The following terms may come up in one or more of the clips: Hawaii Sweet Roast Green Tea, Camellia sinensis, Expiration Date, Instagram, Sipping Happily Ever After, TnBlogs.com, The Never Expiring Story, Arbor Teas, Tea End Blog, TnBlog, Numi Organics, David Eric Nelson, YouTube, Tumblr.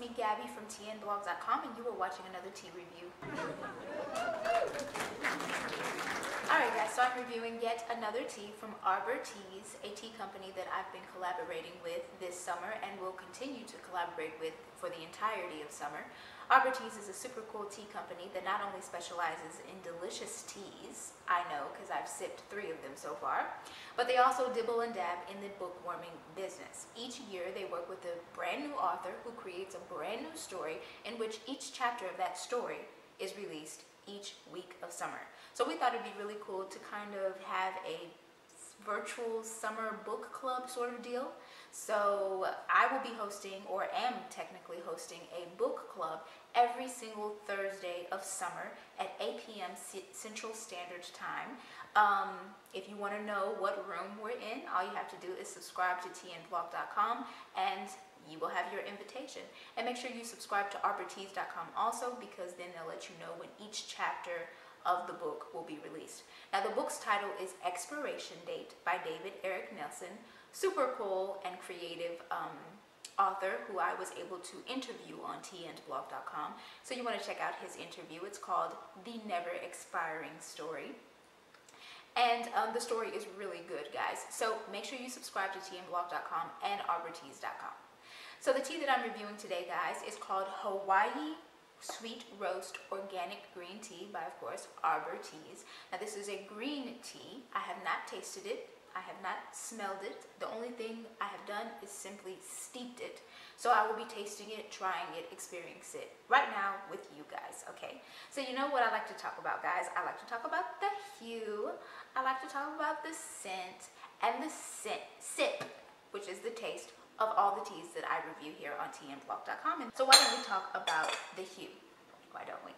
me, Gabby, from TnBlogs.com, and you were watching another tea review. Alright guys, so I'm reviewing yet another tea from Arbor Teas, a tea company that I've been collaborating with this summer and will continue to collaborate with for the entirety of summer. Arbor Teas is a super cool tea company that not only specializes in delicious teas, I know because I've sipped 3 of them so far, but they also dibble and dab in the bookworming business. Each year they work with a brand new author who creates a brand new story in which each chapter of that story is released each week of summer. So we thought it'd be really cool to kind of have a virtual summer book club sort of deal. So I will be hosting, or am technically hosting, a book club every single Thursday of summer at 8 p.m. Central Standard Time. If you want to know what room we're in, all you have to do is subscribe to TnBlog.com and you will have your invitation. And make sure you subscribe to ArborTeas.com also, because then they'll let you know when each chapter of the book will be released. Now the book's title is Expiration Date by David Eric Nelson, super cool and creative author who I was able to interview on TnBlog.com. So you want to check out his interview. It's called The Never Expiring Story. And the story is really good, guys. So make sure you subscribe to TnBlog.com and ArborTeas.com. So the tea that I'm reviewing today, guys, is called Hawaii Sweet Roast Organic Green Tea by, of course, Arbor Teas. Now this is a green tea. I have not tasted it. I have not smelled it. The only thing I have done is simply steeped it. So I will be tasting it, trying it, experiencing it right now with you guys, okay? So you know what I like to talk about, guys? I like to talk about the hue. I like to talk about the scent and the sip, which is the taste of all the teas that I review here on TnBlog.com. And so why don't we talk about the hue? Why don't we?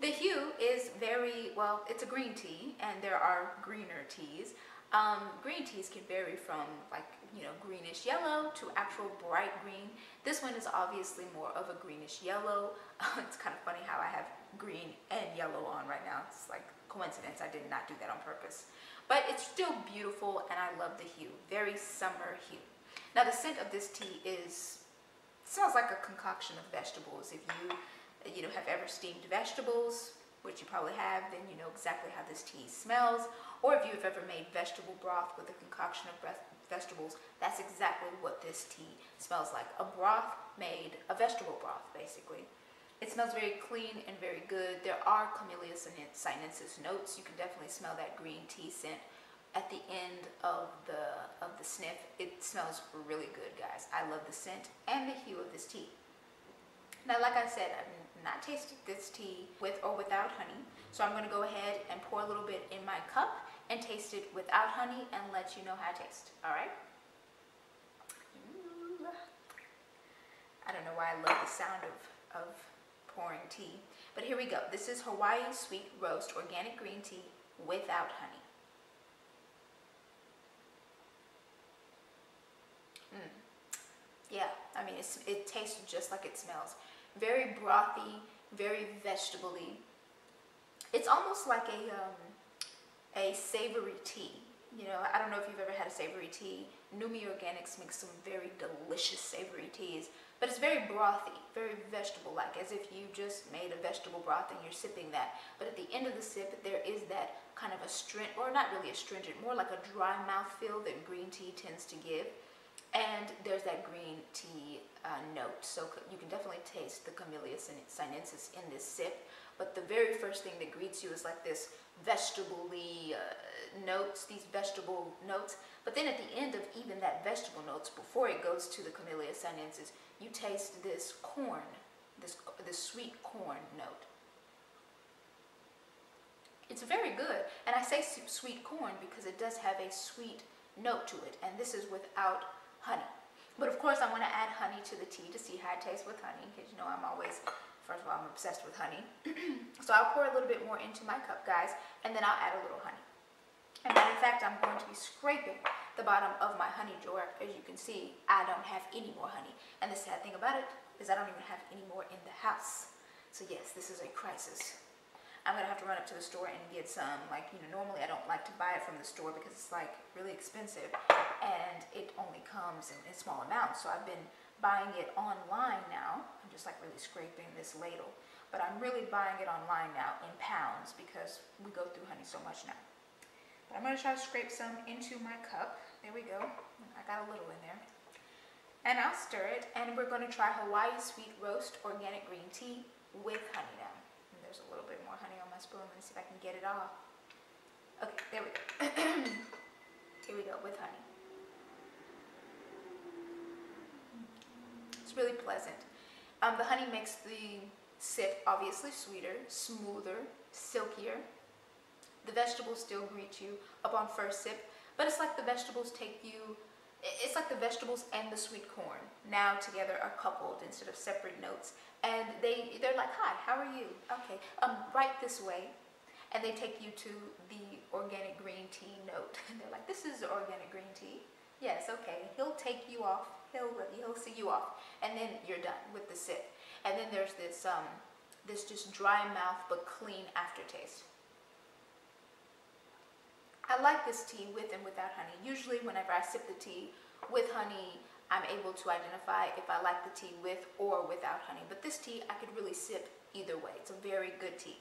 The hue is very, well, it's a green tea, and there are greener teas. Green teas can vary from, like, you know, greenish yellow to actual bright green. This one is obviously more of a greenish yellow. It's kind of funny how I have green and yellow on right now. It's like coincidence. I did not do that on purpose. But it's still beautiful, and I love the hue. Very summer hue. Now the scent of this tea is, smells like a concoction of vegetables. If you know, have ever steamed vegetables, which you probably have, then you know exactly how this tea smells. Or if you've ever made vegetable broth with a concoction of vegetables, that's exactly what this tea smells like. A broth made, a vegetable broth, basically. It smells very clean and very good. There are Camellia sinensis notes. You can definitely smell that green tea scent at the end of the sniff. It smells really good, guys. I love the scent and the hue of this tea. Now, like I said, I've not tasted this tea with or without honey, so I'm going to go ahead and pour a little bit in my cup and taste it without honey and let you know how it tastes, all right? I don't know why I love the sound of pouring tea, but here we go. This is Hawaii Sweet Roast Organic Green Tea without honey. Yeah, I mean, it tastes just like it smells. Very brothy, very vegetable-y. It's almost like a savory tea. You know, I don't know if you've ever had a savory tea. Numi Organics makes some very delicious savory teas, but it's very brothy, very vegetable-like, as if you just made a vegetable broth and you're sipping that. But at the end of the sip, there is that kind of astringent, or not really astringent, more like a dry mouth feel that green tea tends to give. And there's that green tea note, so you can definitely taste the Camellia sinensis in this sip. But the very first thing that greets you is like this vegetable-y notes, these vegetable notes. But then at the end of even that vegetable notes, before it goes to the Camellia sinensis, you taste this corn, this sweet corn note. It's very good, and I say sweet corn because it does have a sweet note to it, and this is without honey. But of course I want to add honey to the tea to see how it tastes with honey, because you know I'm always, first of all, I'm obsessed with honey. So I'll pour a little bit more into my cup, guys, and then I'll add a little honey. And in fact, I'm going to be scraping the bottom of my honey jar. As you can see, I don't have any more honey. And the sad thing about it is I don't even have any more in the house. So yes, this is a crisis. I'm going to have to run up to the store and get some, like, you know, normally I don't like to buy it from the store because it's, like, really expensive, and it only comes in small amounts, so I've been buying it online now. I'm just like really scraping this ladle, but I'm really buying it online now in pounds because we go through honey so much now. But I'm gonna try to scrape some into my cup. There we go. I got a little in there. And I'll stir it, and we're gonna try Hawaii Sweet Roast Organic Green Tea with honey now. And there's a little bit more honey on my spoon. Let me see if I can get it off. Okay, there we go. Here we go, with honey. It's really pleasant. The honey makes the sip obviously sweeter, smoother, silkier. The vegetables still greet you upon first sip, but it's like the vegetables take you, it's like the vegetables and the sweet corn now together are coupled instead of separate notes, and they're like, hi, how are you? Okay, right this way. And they take you to the organic green tea note, and they're like, this is organic green tea. Yes, okay, he'll take you off, he'll see you off, and then you're done with the sip. And then there's this, this just dry mouth but clean aftertaste. I like this tea with and without honey. Usually whenever I sip the tea with honey, I'm able to identify if I like the tea with or without honey. But this tea, I could really sip either way. It's a very good tea.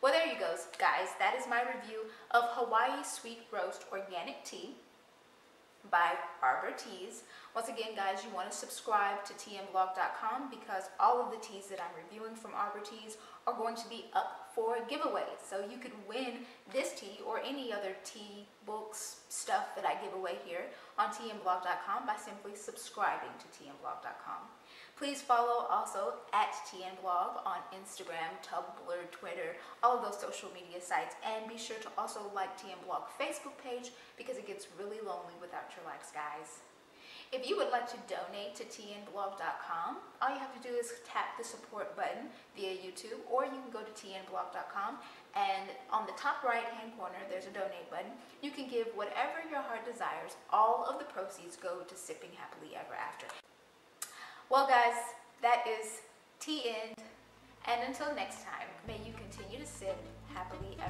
Well, there you go, guys. That is my review of Hawaii Sweet Roast Organic Tea by Arbor Teas. Once again, guys, you want to subscribe to TnBlog.com because all of the teas that I'm reviewing from Arbor Teas are going to be up for giveaways. So you could win this tea or any other tea, books, stuff that I give away here on TnBlog.com by simply subscribing to TnBlog.com. Please follow also at TnBlog on Instagram, Tumblr, Twitter, all of those social media sites. And be sure to also like TnBlog Facebook page because it gets really lonely without your likes, guys. If you would like to donate to TnBlog.com, all you have to do is tap the support button via YouTube, or you can go to TnBlog.com, and on the top right-hand corner, there's a donate button. You can give whatever your heart desires. All of the proceeds go to Sipping Happily Ever After. Well, guys, that is Tea End, and until next time, may you continue to sip happily ever after.